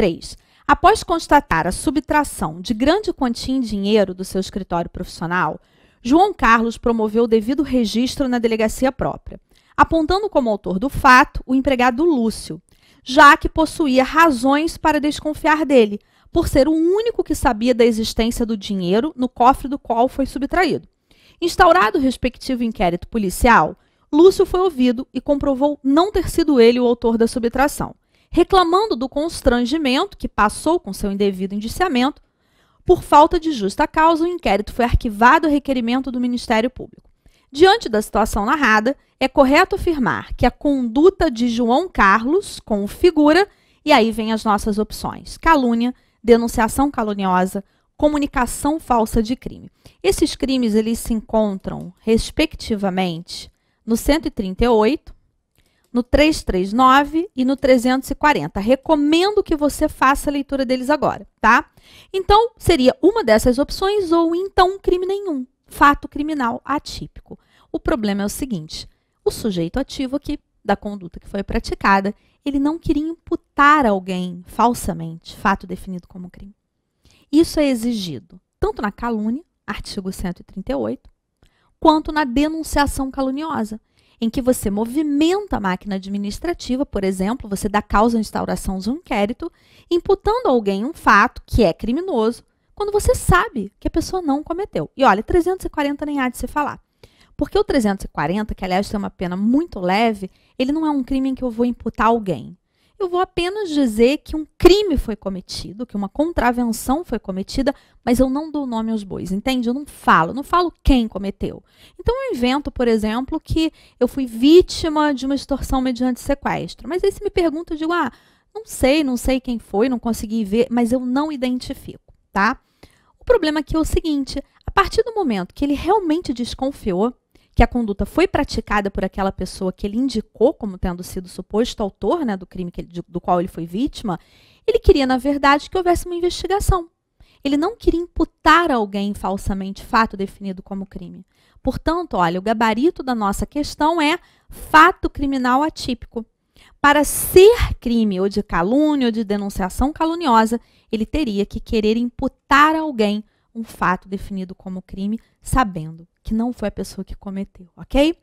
3. Após constatar a subtração de grande quantia em dinheiro do seu escritório profissional, João Carlos promoveu o devido registro na delegacia própria, apontando como autor do fato o empregado Lúcio, já que possuía razões para desconfiar dele, por ser o único que sabia da existência do dinheiro no cofre do qual foi subtraído. Instaurado o respectivo inquérito policial, Lúcio foi ouvido e comprovou não ter sido ele o autor da subtração, reclamando do constrangimento que passou com seu indevido indiciamento. Por falta de justa causa, o inquérito foi arquivado a requerimento do Ministério Público. Diante da situação narrada, é correto afirmar que a conduta de João Carlos configura, e aí vem as nossas opções, calúnia, denunciação caluniosa, comunicação falsa de crime. Esses crimes eles se encontram, respectivamente, no 138, no 339 e no 340. Recomendo que você faça a leitura deles agora, tá? Então, seria uma dessas opções ou então crime nenhum, fato criminal atípico. O problema é o seguinte, o sujeito ativo aqui da conduta que foi praticada, ele não queria imputar a alguém falsamente, fato definido como crime. Isso é exigido tanto na calúnia, artigo 138, quanto na denunciação caluniosa, em que você movimenta a máquina administrativa, por exemplo, você dá causa à instauração de um inquérito, imputando a alguém um fato que é criminoso, quando você sabe que a pessoa não cometeu. E olha, 340 nem há de se falar. Porque o 340, que aliás tem uma pena muito leve, ele não é um crime em que eu vou imputar alguém. Eu vou apenas dizer que um crime foi cometido, que uma contravenção foi cometida, mas eu não dou nome aos bois, entende? Eu não falo quem cometeu. Então, eu invento, por exemplo, que eu fui vítima de uma extorsão mediante sequestro. Mas aí se me pergunta, eu digo, ah, não sei quem foi, não consegui ver, mas eu não identifico, tá? O problema aqui é o seguinte, a partir do momento que ele realmente desconfiou que a conduta foi praticada por aquela pessoa que ele indicou como tendo sido suposto autor, né, do crime que do qual ele foi vítima, ele queria, na verdade, que houvesse uma investigação. Ele não queria imputar a alguém falsamente fato definido como crime. Portanto, olha, o gabarito da nossa questão é fato criminal atípico. Para ser crime ou de calúnia ou de denunciação caluniosa, ele teria que querer imputar a alguém um fato definido como crime, sabendo que não foi a pessoa que cometeu, ok?